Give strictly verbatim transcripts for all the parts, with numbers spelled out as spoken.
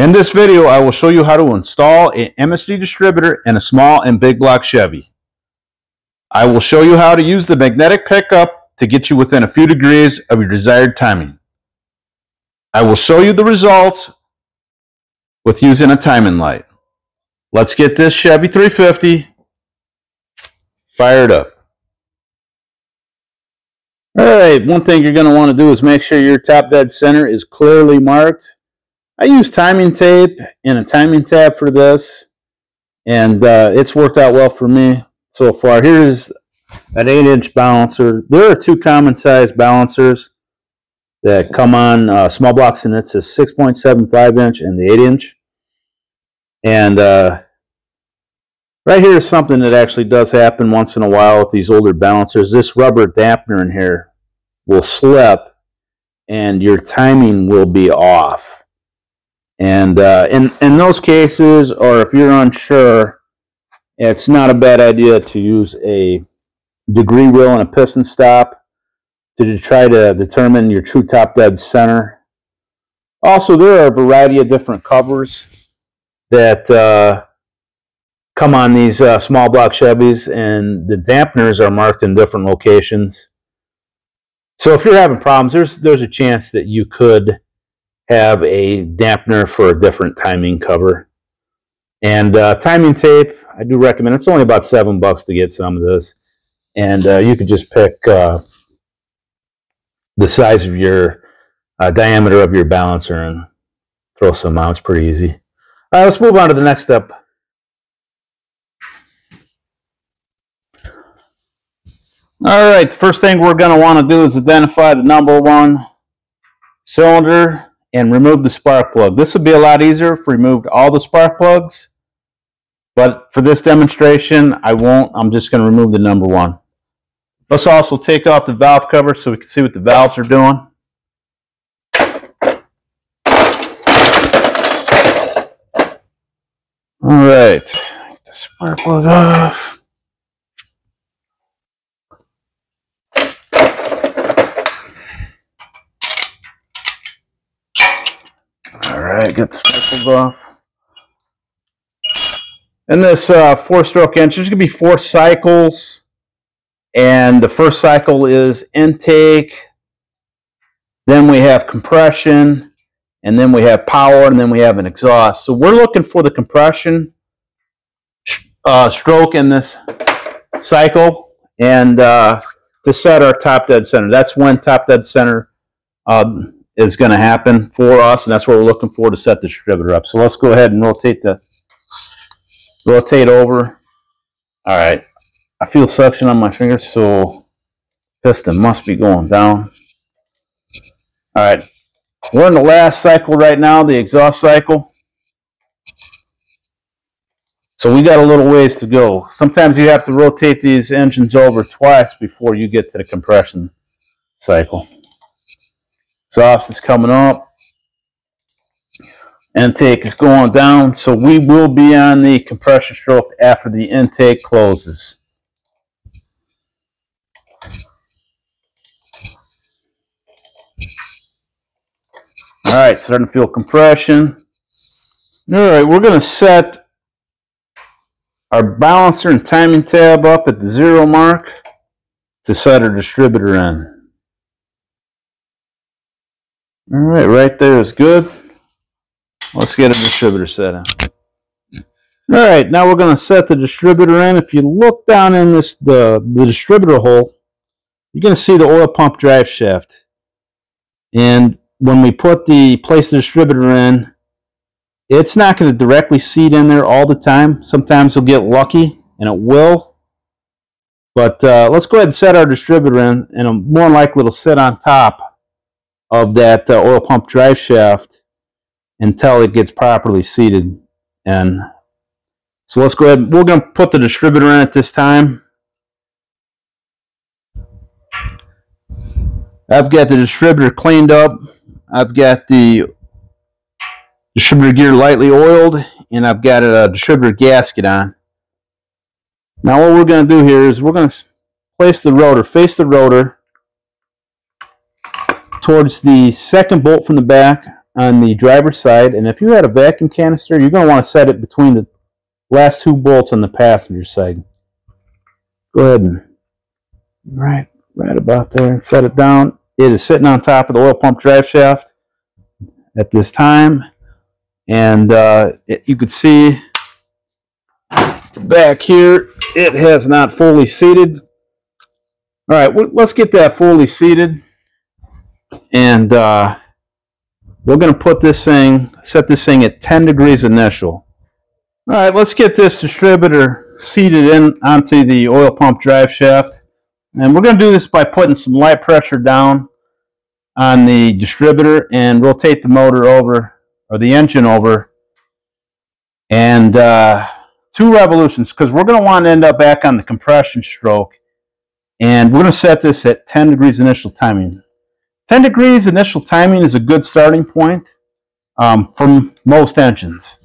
In this video, I will show you how to install an M S D distributor in a small and big block Chevy. I will show you how to use the magnetic pickup to get you within a few degrees of your desired timing. I will show you the results with using a timing light. Let's get this Chevy three fifty fired up. Alright, one thing you're going to want to do is make sure your top dead center is clearly marked. I use timing tape and a timing tab for this, and uh, it's worked out well for me so far. Here's an eight inch balancer. There are two common size balancers that come on uh, small blocks, and it's a six point seven five inch and the eight inch. And uh, right here is something that actually does happen once in a while with these older balancers. This rubber dampener in here will slip, and your timing will be off. And uh, in, in those cases, or if you're unsure, it's not a bad idea to use a degree wheel and a piston stop to try to determine your true top dead center. Also, there are a variety of different covers that uh, come on these uh, small block Chevys, and the dampeners are marked in different locations. So if you're having problems, there's, there's a chance that you could have a dampener for a different timing cover. And uh, timing tape, I do recommend. It's only about seven bucks to get some of this, and uh, you could just pick uh, the size of your uh, diameter of your balancer and throw some out. It's pretty easy. All right, let's move on to the next step. All right, the first thing we're going to want to do is identify the number one cylinder and remove the spark plug. This would be a lot easier if we removed all the spark plugs, but for this demonstration, I won't. I'm just going to remove the number one. Let's also take off the valve cover so we can see what the valves are doing. All right, take the spark plug off. Alright, get the spark plugs off. In this uh, four-stroke engine, there's going to be four cycles. And the first cycle is intake. Then we have compression. And then we have power. And then we have an exhaust. So we're looking for the compression uh, stroke in this cycle, and uh, to set our top dead center. That's when top dead center Um, is going to happen for us, and that's what we're looking for to set the distributor up. So let's go ahead and rotate the rotate over. All right, I feel suction on my finger, so piston must be going down. All right, we're in the last cycle right now, the exhaust cycle. So we got a little ways to go. Sometimes you have to rotate these engines over twice before you get to the compression cycle. Exhaust is coming up, intake is going down, so we will be on the compression stroke after the intake closes. All right, starting to feel compression. All right, we're going to set our balancer and timing tab up at the zero mark to set our distributor in. All right, right there is good. Let's get a distributor set in. All right, now we're going to set the distributor in. If you look down in this the, the distributor hole, you're going to see the oil pump drive shaft. And when we put the place the distributor in, it's not going to directly seat in there all the time. Sometimes you'll get lucky, and it will. But uh, let's go ahead and set our distributor in, and I'm more likely it'll sit on top of that uh, oil pump drive shaft until it gets properly seated. And so let's go ahead, we're going to put the distributor in at this time. I've got the distributor cleaned up, I've got the distributor gear lightly oiled, and I've got a distributor gasket on. Now what we're going to do here is we're going to place the rotor, face the rotor towards the second bolt from the back on the driver's side, and if you had a vacuum canister, you're going to want to set it between the last two bolts on the passenger side. Go ahead and right, right about there, set it down. It is sitting on top of the oil pump drive shaft at this time, and uh, it, you could see back here it has not fully seated. All right, well, let's get that fully seated, and uh, we're going to put this thing, set this thing at ten degrees initial. All right, let's get this distributor seated in onto the oil pump drive shaft, and we're going to do this by putting some light pressure down on the distributor and rotate the motor over, or the engine over, and uh, two revolutions, because we're going to want to end up back on the compression stroke, and we're going to set this at ten degrees initial timing. ten degrees initial timing is a good starting point um, for most engines.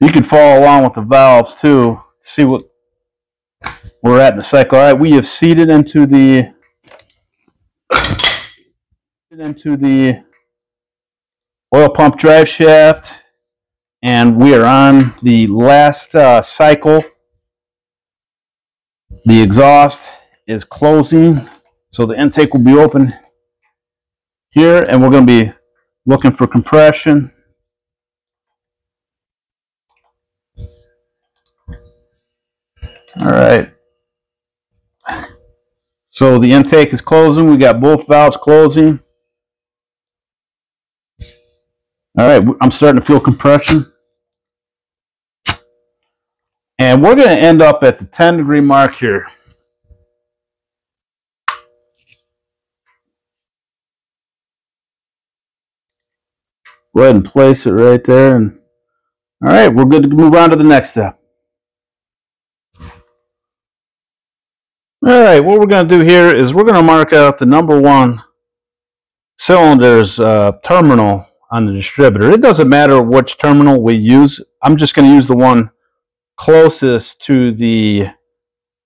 You can follow along with the valves too, to see what we're at in the cycle. All right, we have seated into the into the oil pump drive shaft, and we are on the last uh, cycle. The exhaust is closing, so the intake will be open here, and we're going to be looking for compression. All right, so the intake is closing. We got both valves closing. All right, I'm starting to feel compression. And we're going to end up at the ten degree mark here. Go ahead and place it right there. And all right, we're good to move on to the next step. All right, what we're going to do here is we're going to mark out the number one cylinder's uh, terminal on the distributor. It doesn't matter which terminal we use. I'm just going to use the one closest to the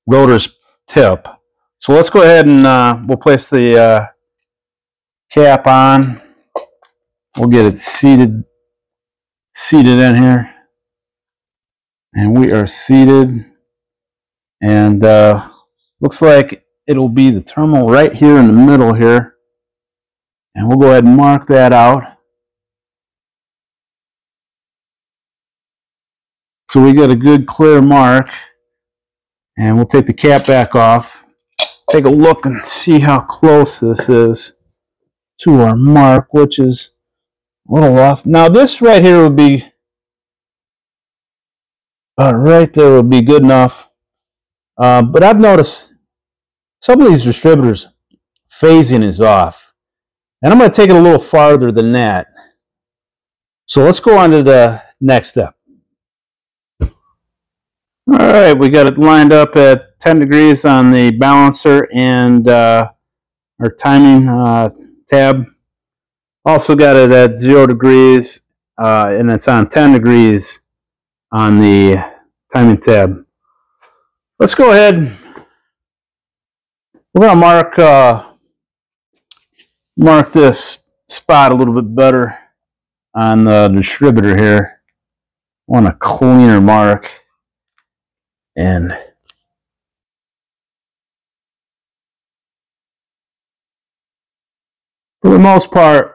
rotor's tip. So let's go ahead and uh, we'll place the uh, cap on. We'll get it seated, seated in here. And we are seated. And... Uh, looks like it'll be the terminal right here in the middle here, and we'll go ahead and mark that out. So we got a good clear mark, and we'll take the cap back off, take a look and see how close this is to our mark, which is a little off. Now this right here would be, uh, right there would be good enough. Uh, but I've noticed some of these distributors, phasing is off. And I'm going to take it a little farther than that. So let's go on to the next step. All right, we got it lined up at ten degrees on the balancer and uh, our timing uh, tab. Also got it at zero degrees, uh, and it's on ten degrees on the timing tab. Let's go ahead. We're going to mark uh, mark this spot a little bit better on the distributor here. I want a cleaner mark, and for the most part,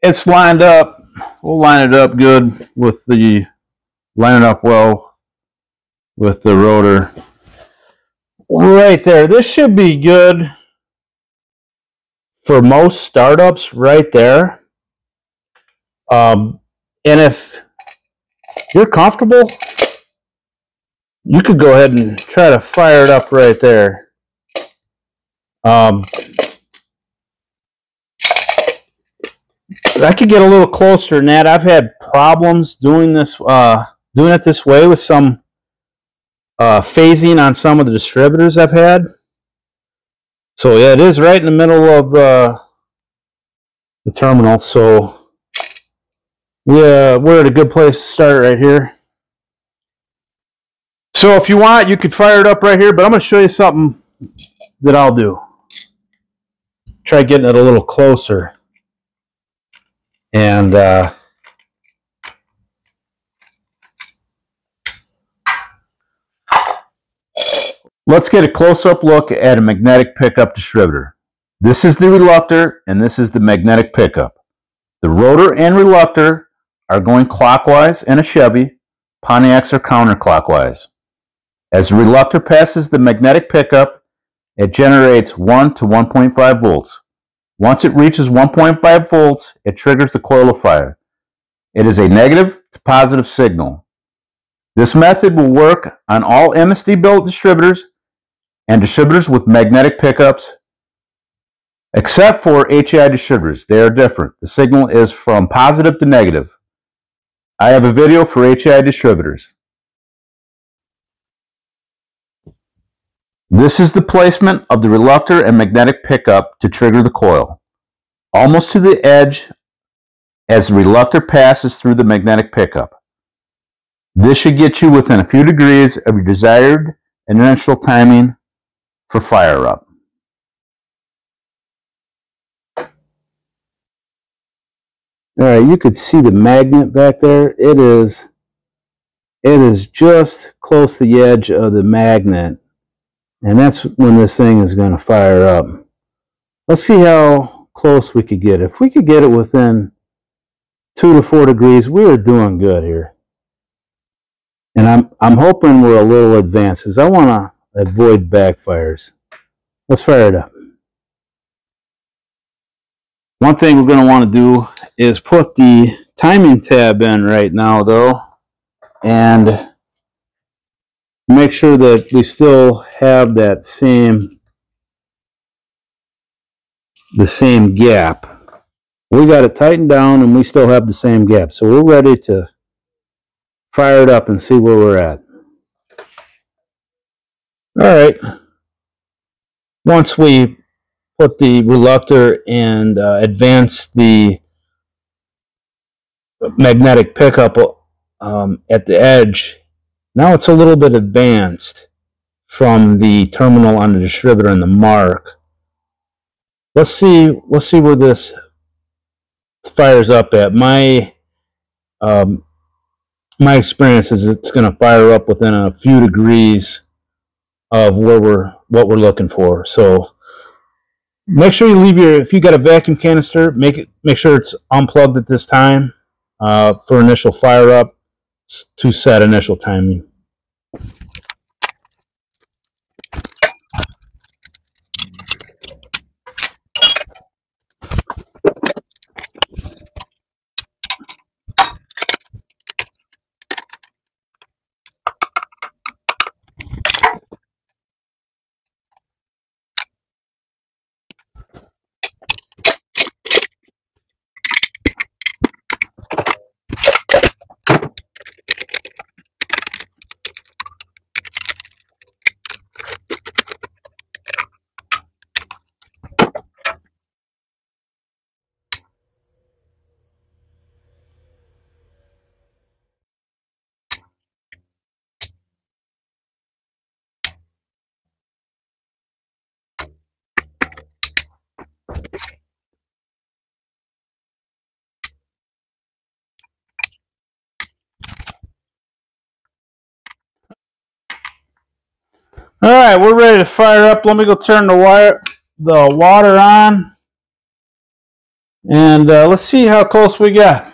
it's lined up. We'll line it up good with the line it up well. With the rotor right there, this should be good for most startups right there, um, and if you're comfortable, you could go ahead and try to fire it up right there. um, I could get a little closer than that. I've had problems doing this uh, doing it this way with some Uh, phasing on some of the distributors I've had. So yeah, it is right in the middle of uh, the terminal, so yeah, we're at a good place to start right here. So if you want, you could fire it up right here, but I'm going to show you something that I'll do. try getting it a little closer. And uh, let's get a close-up look at a magnetic pickup distributor. This is the reluctor and this is the magnetic pickup. The rotor and reluctor are going clockwise in a Chevy, Pontiacs are counterclockwise. As the reluctor passes the magnetic pickup, it generates one to one point five volts. Once it reaches one point five volts, it triggers the coil of fire. It is a negative to positive signal. This method will work on all M S D built distributors and distributors with magnetic pickups, except for H E I distributors. They are different. The signal is from positive to negative. I have a video for H E I distributors. This is the placement of the reluctor and magnetic pickup to trigger the coil. Almost to the edge as the reluctor passes through the magnetic pickup. This should get you within a few degrees of your desired initial timing for fire up. Alright, you could see the magnet back there. It is, it is just close to the edge of the magnet. And that's when this thing is going to fire up. Let's see how close we could get. If we could get it within two to four degrees, we are doing good here. And I'm, I'm hoping we're a little advanced because I want to avoid backfires. Let's fire it up. One thing we're going to want to do is put the timing tab in right now though, and make sure that we still have that same the same gap. We got it tightened down and we still have the same gap, so we're ready to fire it up and see where we're at. Alright, once we put the reluctor and uh, advance the magnetic pickup um, at the edge, now it's a little bit advanced from the terminal on the distributor and the mark. Let's see, let's see where this fires up at. My, um, my experience is it's going to fire up within a few degrees of where we're, what we're looking for. So make sure you leave your, if you got a vacuum canister, make it, make sure it's unplugged at this time uh, for initial fire up to set initial timing. All right, we're ready to fire up. Let me go turn the wire, the water on, and uh, let's see how close we got.